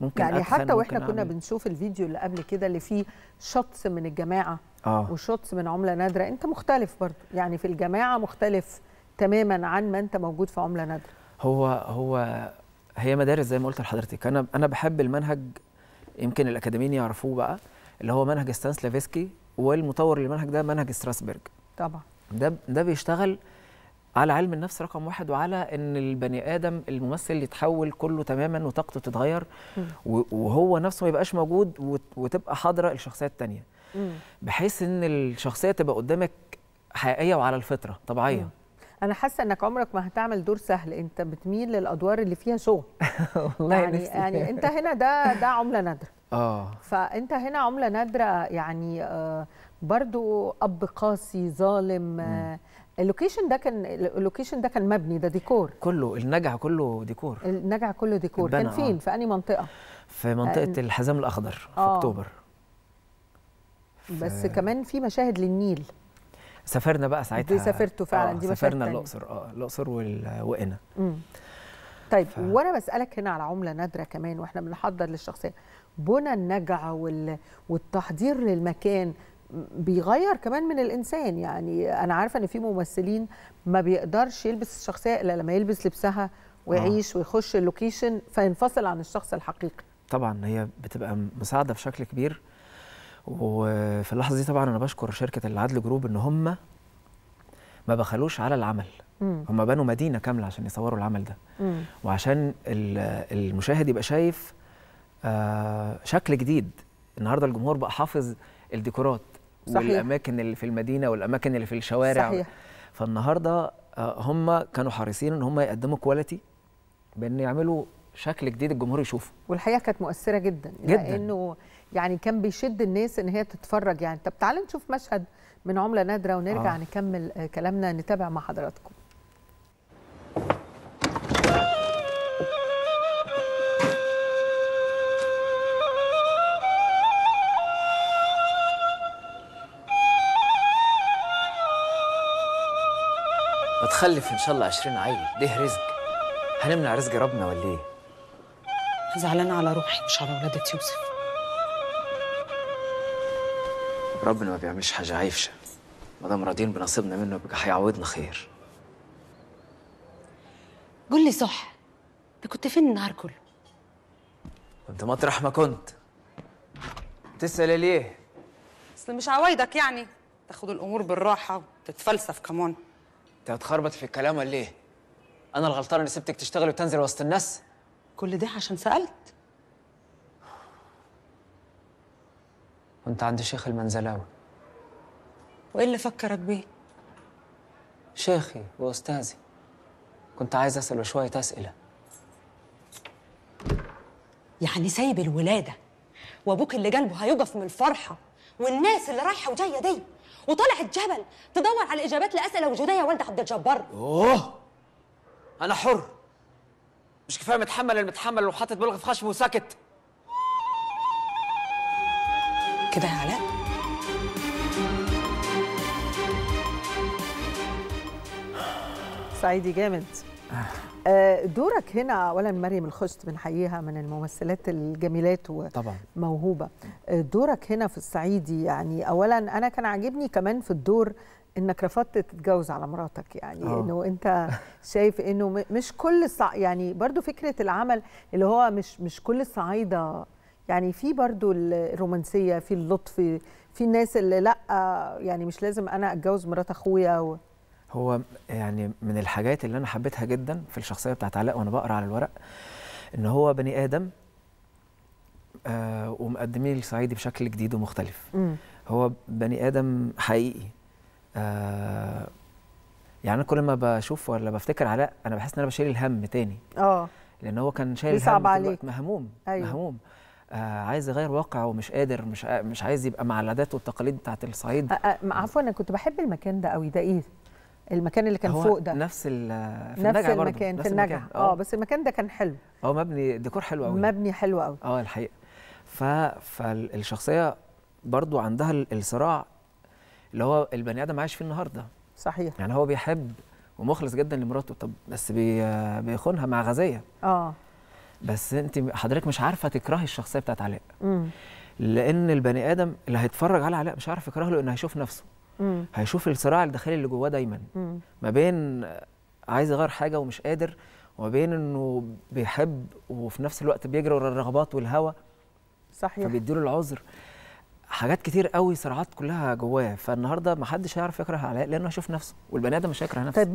ممكن يعني حتى واحنا كنا بنشوف الفيديو اللي قبل كده اللي فيه شطس من الجماعه وشطس من عمله نادره، انت مختلف برضو يعني في الجماعه، مختلف تماما عن ما انت موجود في عمله نادره. هي مدارس زي ما قلت لحضرتك. انا بحب المنهج، يمكن الاكاديميين يعرفوه بقى، اللي هو منهج ستانسلافسكي، والمطور للمنهج ده منهج ستراسبرج. طبعا ده بيشتغل على علم النفس رقم واحد، وعلى ان البني ادم الممثل يتحول كله تماما وطاقته تتغير وهو نفسه ما يبقاش موجود، وتبقى حاضره الشخصيه الثانيه، بحيث ان الشخصيه تبقى قدامك حقيقيه وعلى الفطره طبيعيه. انا حاسه انك عمرك ما هتعمل دور سهل، انت بتميل للادوار اللي فيها شغل. والله يعني انت هنا ده عمله نادره، فانت هنا عمله نادره يعني برضو اب قاسي ظالم. اللوكيشن ده كان مبني، ده ديكور كله، النجع كله ديكور. كان فين؟ في انهي منطقه؟ في منطقه الحزام الاخضر في اكتوبر. بس كمان في مشاهد للنيل، سافرنا بقى ساعتها. دي سافرتوا فعلا؟ دي سافرنا الاقصر، الاقصر وقنا. طيب وانا بسالك هنا على عمله نادره كمان، واحنا بنحضر للشخصيه، بنى النجع والتحضير للمكان بيغير كمان من الانسان. يعني انا عارفه ان في ممثلين ما بيقدرش يلبس الشخصيه الا لما يلبس لبسها ويعيش ويخش اللوكيشن فينفصل عن الشخص الحقيقي. طبعا هي بتبقى مساعده بشكل كبير. وفي اللحظه دي طبعا انا بشكر شركه العدل جروب ان هم ما بخلوش على العمل، هم بنوا مدينه كامله عشان يصوروا العمل ده، وعشان المشاهد يبقى شايف شكل جديد. النهارده الجمهور بقى حافظ الديكورات، صحيح، والاماكن اللي في المدينه والاماكن اللي في الشوارع، صحيح. فالنهارده هم كانوا حريصين ان هم يقدموا كواليتي، بان يعملوا شكل جديد الجمهور يشوفه. والحقيقه كانت مؤثره جدا لانه يعني كان بيشد الناس ان هي تتفرج. يعني طب تعالوا نشوف مشهد من عمله نادره ونرجع نكمل كلامنا، نتابع مع حضراتكم. هتخلف ان شاء الله 20 عيل، ده رزق. هنمنع رزق ربنا ولا ايه؟ زعلانه على روحي مش على ولادة يوسف. ربنا ما بيعملش حاجه عايشه، ما دام راضيين بنصيبنا منه يبقى هيعوضنا خير. قول لي صح، انت كنت فين النهار كله؟ كنت مطرح ما كنت. تسأل ليه؟ اصل مش عوايدك يعني تاخد الامور بالراحه وتتفلسف كمان. انت هتخربط في الكلام ولا ايه؟ انا الغلطانه اللي سبتك تشتغل وتنزل وسط الناس؟ كل ده عشان سالت؟ كنت عند شيخ المنزلاوي. وايه اللي فكرك بيه؟ شيخي واستاذي، كنت عايز اساله شويه اسئله. يعني سايب الولاده وابوك اللي جنبه هيقف من الفرحه والناس اللي رايحه وجايه دي، وطلع الجبل تدور على اجابات لاسئله وجوديه والده عبد الجبار؟ انا حر، مش كفايه متحمل المتحمل وحاطط بلغ في خشمه وساكت كده يا علاء؟ صعيدي جامد. دورك هنا اولا مريم الخشت بنحييها، من الممثلات الجميلات وموهوبه. دورك هنا في الصعيدي يعني اولا انا كان عاجبني كمان في الدور انك رفضت تتجوز على مراتك، يعني انه انت شايف انه مش كل يعني برضو فكره العمل اللي هو مش كل الصعايده، يعني في برضو الرومانسيه، في اللطف، في الناس اللي لا يعني مش لازم انا اتجوز مرات اخويا. هو يعني من الحاجات اللي انا حبيتها جدا في الشخصيه بتاعت علاء وانا بقرا على الورق، ان هو بني ادم ومقدمين الصعيدي بشكل جديد ومختلف. هو بني ادم حقيقي. يعني كل ما بشوف ولا بفتكر علاء انا بحس ان انا بشيل الهم تاني، لان هو كان شايل الهم، مهموم. أيوه. مهموم، عايز يغير واقعه ومش قادر، مش عايز يبقى مع العادات والتقاليد بتاعت الصعيد. عفوا انا كنت بحب المكان ده قوي. ده ايه المكان اللي كان فوق ده؟ نفس المكان في النجع. بس المكان ده كان حلو، مبني ديكور حلو قوي، مبني حلو قوي الحقيقه. فالشخصيه برضو عندها الصراع اللي هو البني ادم عايش فيه النهارده، صحيح. يعني هو بيحب ومخلص جدا لمراته، طب بس بيخونها مع غازيه. بس انت حضرتك مش عارفه تكرهي الشخصيه بتاعت علاء، لان البني ادم اللي هيتفرج على علاء مش عارف يكرهه، لانه هيشوف نفسه، هيشوف الصراع الداخلي اللي جواه دايما ما بين عايز يغير حاجه ومش قادر، وما بين انه بيحب وفي نفس الوقت بيجري ورا الرغبات والهوى. صحيح. فبيديله العذر، حاجات كتير قوي، صراعات كلها جواه. فالنهارده ما حدش هيعرف يكره علاء لانه هيشوف نفسه، والبني ادم مش هيكره نفسه. طيب